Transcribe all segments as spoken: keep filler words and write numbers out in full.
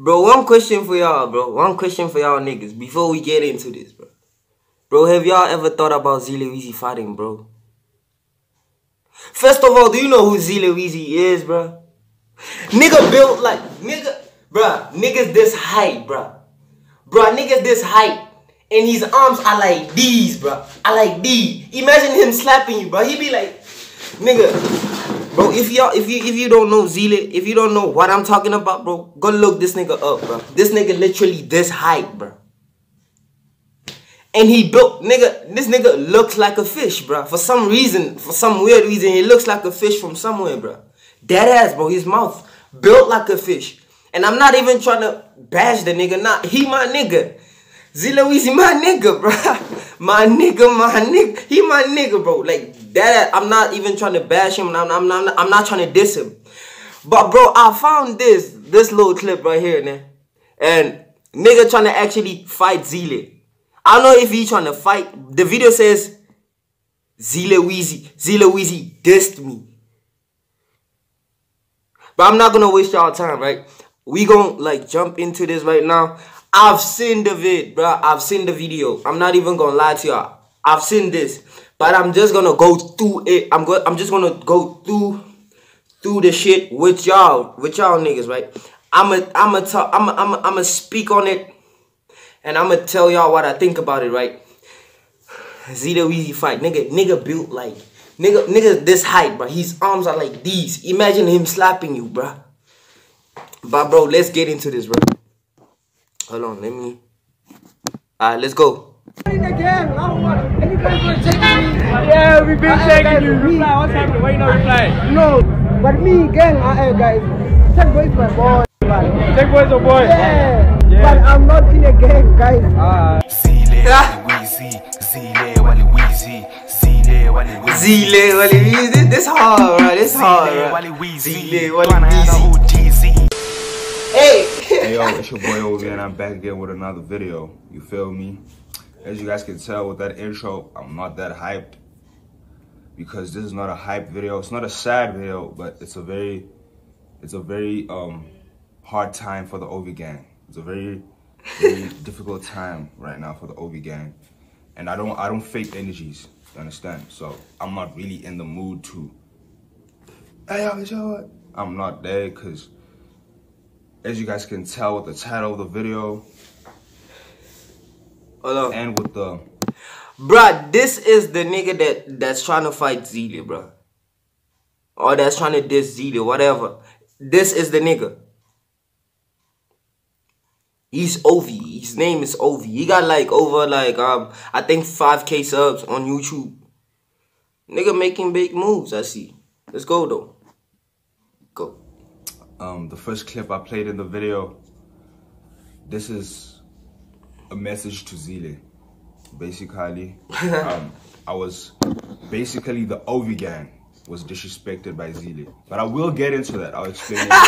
Bro, one question for y'all, bro. One question for y'all niggas before we get into this, bro. Bro, have y'all ever thought about Zillewizzy fighting, bro? First of all, do you know who Zillewizzy is, bro? Nigga built like, nigga, bruh, niggas this height, bruh. Bruh, niggas this height. And his arms are like these, bruh. I like these. Imagine him slapping you, bro. He be like, nigga. Bro, if y'all, if you, if you don't know Zille, if you don't know what I'm talking about, bro, go look this nigga up, bro. This nigga literally this height, bro. And he built, nigga, this nigga looks like a fish, bro. For some reason, for some weird reason, he looks like a fish from somewhere, bro. Dead ass, bro. His mouth built like a fish. And I'm not even trying to bash the nigga. Nah, he my nigga. Zillewizzy my nigga, bro. My nigga, my nigga. He my nigga, bro. Like, that, I'm not even trying to bash him. I'm, I'm, not, I'm not trying to diss him. But, bro, I found this, this little clip right here, man. And nigga trying to actually fight Zille. I don't know if he trying to fight. The video says, Zillewizzy, Zillewizzy dissed me. But I'm not going to waste y'all time, right? We going to, like, jump into this right now. I've seen the vid, bro. I've seen the video. I'm not even going to lie to y'all. I've seen this. But I'm just going to go through it. I'm go I'm just going to go through through the shit with y'all, with y'all niggas, right? I'm a I'm a talk I'm a, I'm a, I'm a speak on it. And I'ma tell y'all what I think about it, right? Zillewizzy fight. Nigga, nigga built like nigga nigga this height, bro. His arms are like these. Imagine him slapping you, bro. But bro, let's get into this, bro. Hold on, let me. Alright, let's go. Yeah, we've been taking you. Reply, what's happening? Why you not reply? No, but me, gang, I guys. Tech Guy is my boy. Tech Guy is your boy. Yeah. Yeah. But I'm not in a gang, guys. Uh, Zillewizzy, this hard, right? This hard, right? Zillewizzy. Hey! Hey, yo, it's your boy Ovi, and I'm back again with another video. You feel me? As you guys can tell with that intro, I'm not that hyped. Because this is not a hype video. It's not a sad video, but it's a very, it's a very um, hard time for the Ovii Gang. It's a very, very difficult time right now for the Ovii Gang, and I don't, I don't fake energies. You understand? So I'm not really in the mood to. Hey, yo, it's your. I'm not there because, as you guys can tell with the title of the video, hello, and with the, bruh, this is the nigga that that's trying to fight Zille, bruh, or that's trying to diss Zille, whatever. This is the nigga. He's Ovi. His name is Ovi. He got like over like um I think five K subs on YouTube. Nigga making big moves, I see. Let's go though. Go. Um the first clip I played in the video, this is a message to Zille. Basically. um I was basically the Ovii Gang was disrespected by Zille. But I will get into that. I'll explain it.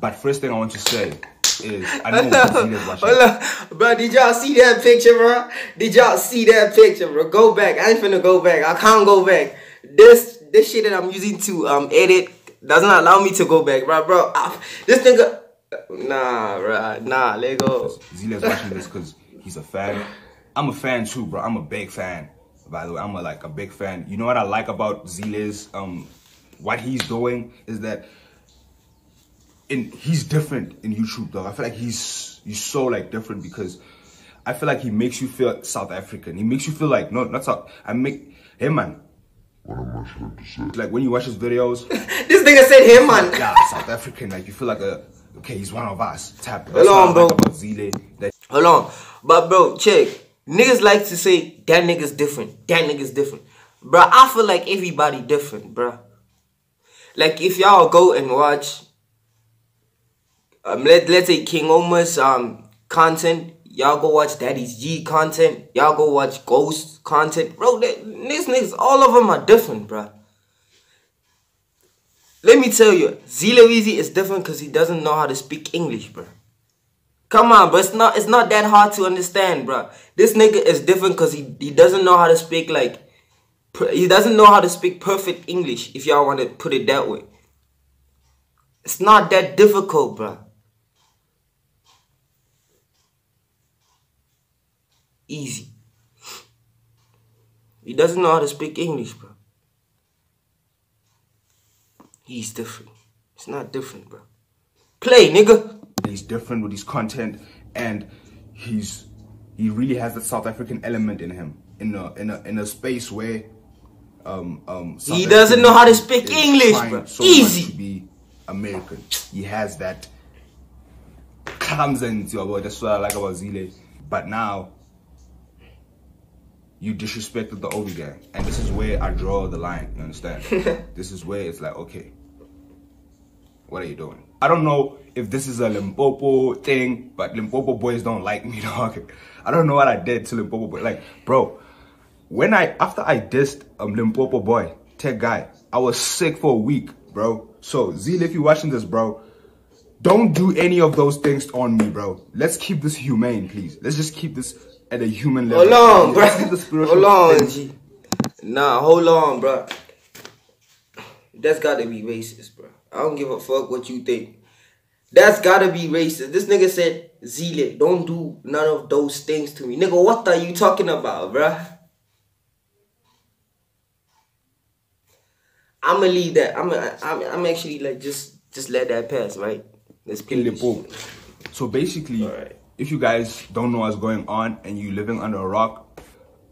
But first thing I want to say is, I know Zille watching. Bro, did y'all see that picture, bro? Did y'all see that picture, bro? Go back. I ain't finna go back. I can't go back. This this shit that I'm using to um edit does not allow me to go back, bro. Bro, I, this nigga, nah, bro, nah, let go. Zille's watching this because he's a fan. I'm a fan too, bro. I'm a big fan. By the way, I'm a, like a big fan. You know what I like about Zille's um, what he's doing is that. And he's different in YouTube, though. I feel like he's he's so like different because I feel like he makes you feel South African. He makes you feel like no, not South. I make hey man. What am I trying to say? Like when you watch his videos, this nigga said hey man. Yeah, South African. Like you feel like a okay, he's one of us. Tap. Hold on, bro. Like Hold on, but bro, check. Niggas like to say that nigga's different. That nigga's different, bro. I feel like everybody different, bro. Like if y'all go and watch. Um, let, let's say King Omar's um, content. Y'all go watch Daddy G content. Y'all go watch Ghost content. Bro, that, these niggas, all of them are different, bro. Let me tell you, Zillewizzy is different because he doesn't know how to speak English, bro. Come on, bro. It's not, it's not that hard to understand, bro. This nigga is different because he, he doesn't know how to speak, like... He doesn't know how to speak perfect English, if y'all want to put it that way. It's not that difficult, bro. easy. He doesn't know how to speak English, bro. He's different. It's not different, bro. Play, nigga. He's different with his content, and he's he really has the South African element in him. In a in a in a space where um um South he doesn't African know how to speak English, bro. So easy. Much to be American. He has that comes and that's what I like about Zille. But now you disrespected the Ovii Gang, and this is where I draw the line, you understand? This is where it's like, okay, what are you doing? I don't know if this is a Limpopo thing, but Limpopo boys don't like me, dog. I don't know what I did to Limpopo boy. Like, bro, when I, after I dissed um, Limpopo boy, Tech Guy, I was sick for a week, bro. So, Zille, if you're watching this, bro, don't do any of those things on me, bro. Let's keep this humane, please. Let's just keep this at a human level. Hold on, bro. Hold on, G. Nah, hold on, bro. That's gotta be racist, bro. I don't give a fuck what you think. That's gotta be racist. This nigga said, Zille, don't do none of those things to me. Nigga, what are you talking about, bro? I'ma leave that. I'm, I'm, I'm actually like, just, just let that pass, right? Let's kill the So basically, all right. If you guys don't know what's going on and you living under a rock,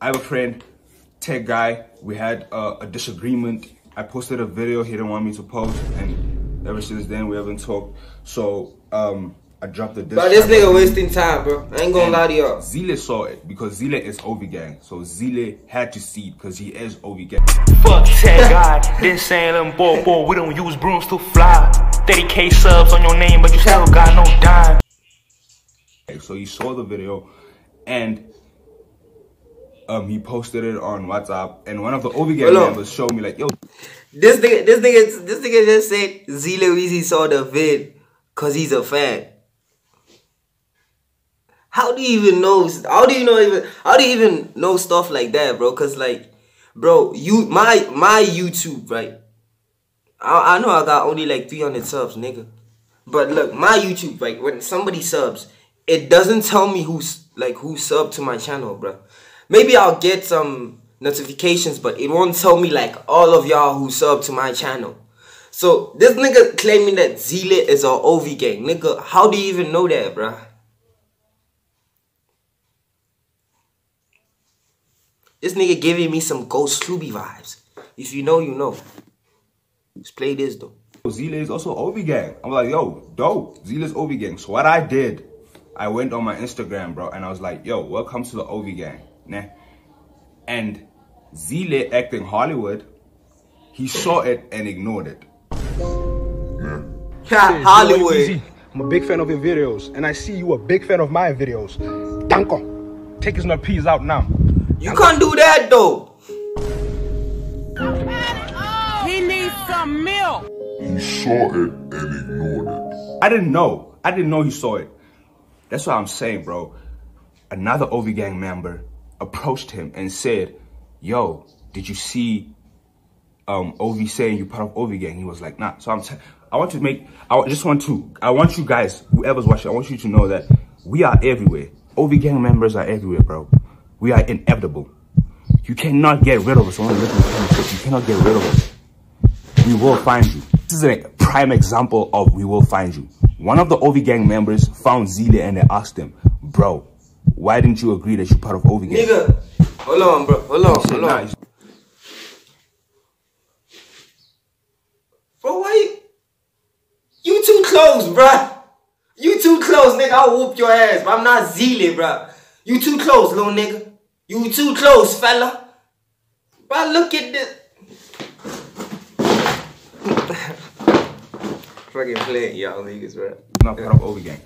I have a friend, Tech Guy. We had a, a disagreement. I posted a video he didn't want me to post, and ever since then we haven't talked. So um, I dropped the disc. But this nigga wasting time, bro. I ain't gonna lie to y'all. Zille saw it because Zille is Ovii Gang, so Zille had to see it because he is Ovii Gang. Fuck Tech Guy, then saying them boy, boy, we don't use brooms to fly. thirty K subs on your name, but you still got no dime. So he saw the video, and um, he posted it on WhatsApp. And one of the Ovii Gang members showed me like, yo, this nigga, this nigga, this nigga just said Zillewizzy saw the vid cause he's a fan. How do you even know? How do you know even? How do you even know stuff like that, bro? Cause like, bro, you my my YouTube, right? I I know I got only like three hundred subs, nigga. But look, my YouTube, right? When somebody subs, it doesn't tell me who's like who subbed to my channel, bro. Maybe I'll get some notifications, but it won't tell me like all of y'all who subbed to my channel. So this nigga claiming that Zille is our Ovii Gang, nigga. How do you even know that, bro? This nigga giving me some Ghost Scooby vibes. If you know, you know. Let's play this though. Zille is also Ovii Gang. I'm like, yo, dope. Zille is Ovii Gang. So what I did, I went on my Instagram, bro, and I was like, yo, welcome to the Ovii Gang, nah. And Zille acting Hollywood, he saw it and ignored it. Yeah, Hollywood. I'm a big fan of your videos, and I see you a big fan of my videos. Danko, take his nut peas out now. You can't do that, though. He needs some milk. He saw it and ignored it. I didn't know. I didn't know he saw it. That's what I'm saying, bro. Another Ovii Gang member approached him and said, yo, did you see um, Ovi saying you're part of Ovii Gang? He was like, nah. So I'm t I want to make, I just want to, I want you guys, whoever's watching, I want you to know that we are everywhere. Ovii Gang members are everywhere, bro. We are inevitable. You cannot get rid of us. I want to look at the comments. You cannot get rid of us. We will find you. This is a prime example of we will find you. One of the Ovii Gang members found Zille and they asked him, bro, why didn't you agree that you're part of Ovii Gang? Nigga, hold on, bro, hold on, hold on. Bro, why you, you too close, bro. You too close, nigga. I'll whoop your ass, but I'm not Zille, bro. You too close, little nigga. You too close, fella. Bro, look at this. Fucking playing, y'all niggas, right? I'm not part of Ovii Gang.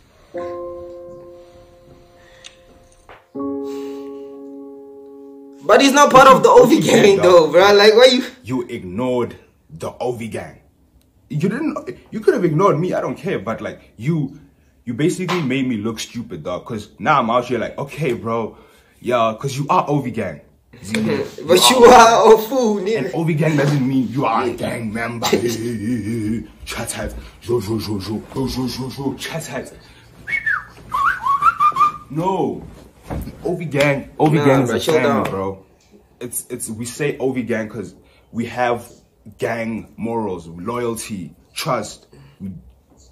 But he's not part of the Ovii Gang, though, bro. Like, why you? You ignored the Ovii Gang. You didn't. You could have ignored me. I don't care. But like, you, you basically made me look stupid, dog. Cause now I'm out here like, okay, bro, yeah, cause you are Ovii Gang. You but are you are a fool, nigga. And Ovii Gang doesn't mean you are a gang member. Chat heads. No. Ovii Gang, Ovii nah, Gang is bro, a family, bro. It's it's we say Ovii Gang because we have gang morals, loyalty, trust. We,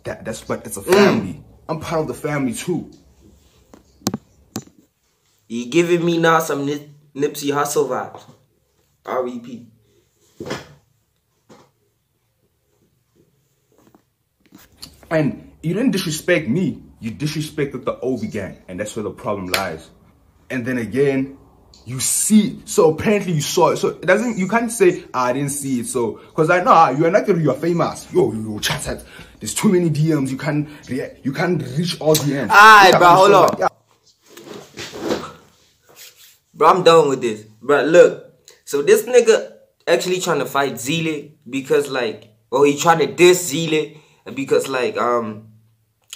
that that's but it's a family. Mm. I'm part of the family too. You giving me now some nip, Nipsey Hasselva, R E P. And you didn't disrespect me. You disrespected the Ovii Gang, and that's where the problem lies. And then again, you see. So apparently you saw it. So it doesn't. You can't say ah, I didn't see it. So because I know ah, you are not gonna. You are famous. Yo, yo, yo, chat, chat. There's too many D Ms. You can't. You can't reach all D Ms. Alright, bro. Hold on. Like, yeah. Bro, I'm done with this. Bro, look. So this nigga actually trying to fight Zille because like, oh, he trying to diss Zille because like um.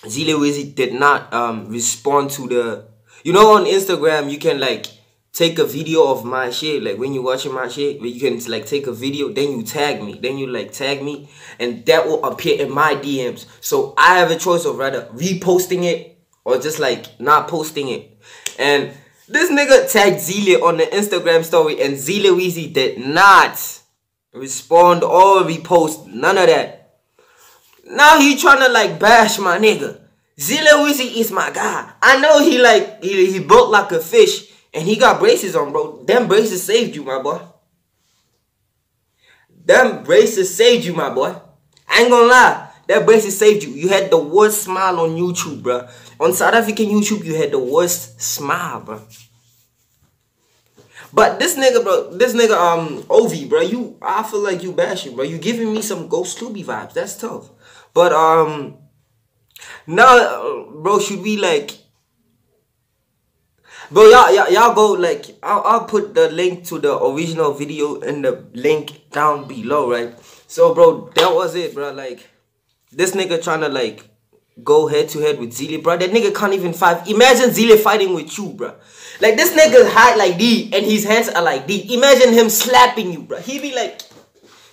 Zillewizzy did not um respond to the, you know, on Instagram you can like take a video of my shit, like when you're watching my shit, but you can like take a video, then you tag me, then you like tag me, and that will appear in my D Ms. So I have a choice of rather reposting it or just like not posting it. And this nigga tagged Zille on the Instagram story, and Zillewizzy did not respond or repost none of that. Now he trying to like bash my nigga. Zillewizzy is my guy. I know he like he, he built like a fish and he got braces on, bro. Them braces saved you, my boy. Them braces saved you, my boy. I ain't gonna lie. That braces saved you. You had the worst smile on YouTube, bro. On South African YouTube, you had the worst smile, bro. But this nigga, bro, this nigga, um, Ovi, bro, you, I feel like you bashing, bro. You giving me some Ghost Scooby vibes. That's tough. But, um, now, bro, should we, like, bro, y'all y'all go, like, I'll, I'll put the link to the original video in the link down below, right? So, bro, that was it, bro. Like, this nigga trying to, like, go head-to-head with Zille, bro. That nigga can't even fight. Imagine Zille fighting with you, bro. Like, this nigga high like D, and his hands are like D. Imagine him slapping you, bro. He be like...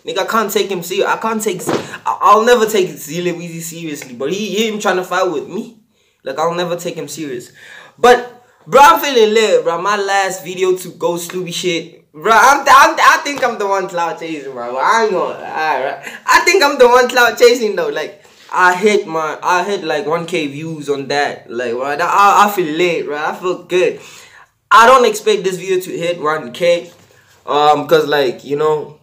Nigga, I can't take him serious. I can't take... I'll never take Zillewizzy seriously. But he, he him trying to fight with me. Like, I'll never take him serious. But, bro, I'm feeling lit, bro. My last video to go Scooby shit. Bro, I'm I'm I think I'm the one cloud chasing, bro. I ain't gonna... Alright, I think I'm the one cloud chasing, though. Like, I hit my... I hit, like, one K views on that. Like, right? I, I feel lit, bro. I feel good. I don't expect this video to hit one K. Um, because, like, you know...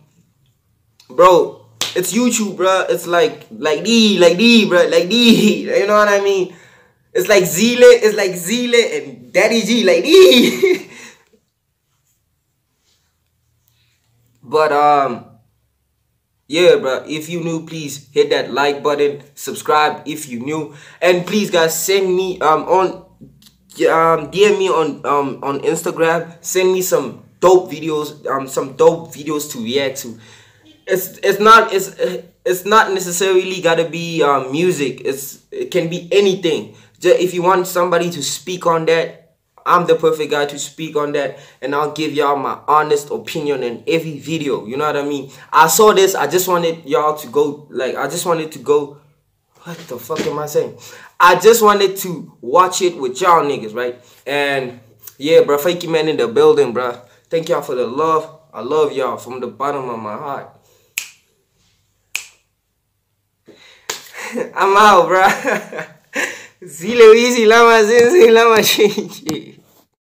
Bro, it's YouTube, bro. It's like, like D, like D, bro, like D. You know what I mean? It's like Zille, it's like Zille and Daddy G, like D. But, um, yeah, bro, if you new, please hit that like button. Subscribe if you new. And please, guys, send me, um, on, um, D M me on, um, on Instagram. Send me some dope videos, um, some dope videos to react to. It's it's not it's it's not necessarily gotta be um, music. It's it can be anything. Just if you want somebody to speak on that, I'm the perfect guy to speak on that, and I'll give y'all my honest opinion in every video. You know what I mean? I saw this. I just wanted y'all to go. Like I just wanted to go. What the fuck am I saying? I just wanted to watch it with y'all niggas, right? And yeah, bro, Fytjie Mann in the building, bro. Thank y'all for the love. I love y'all from the bottom of my heart. I'm out, bro. Zillewizzy, lama zinzi, lama shinji.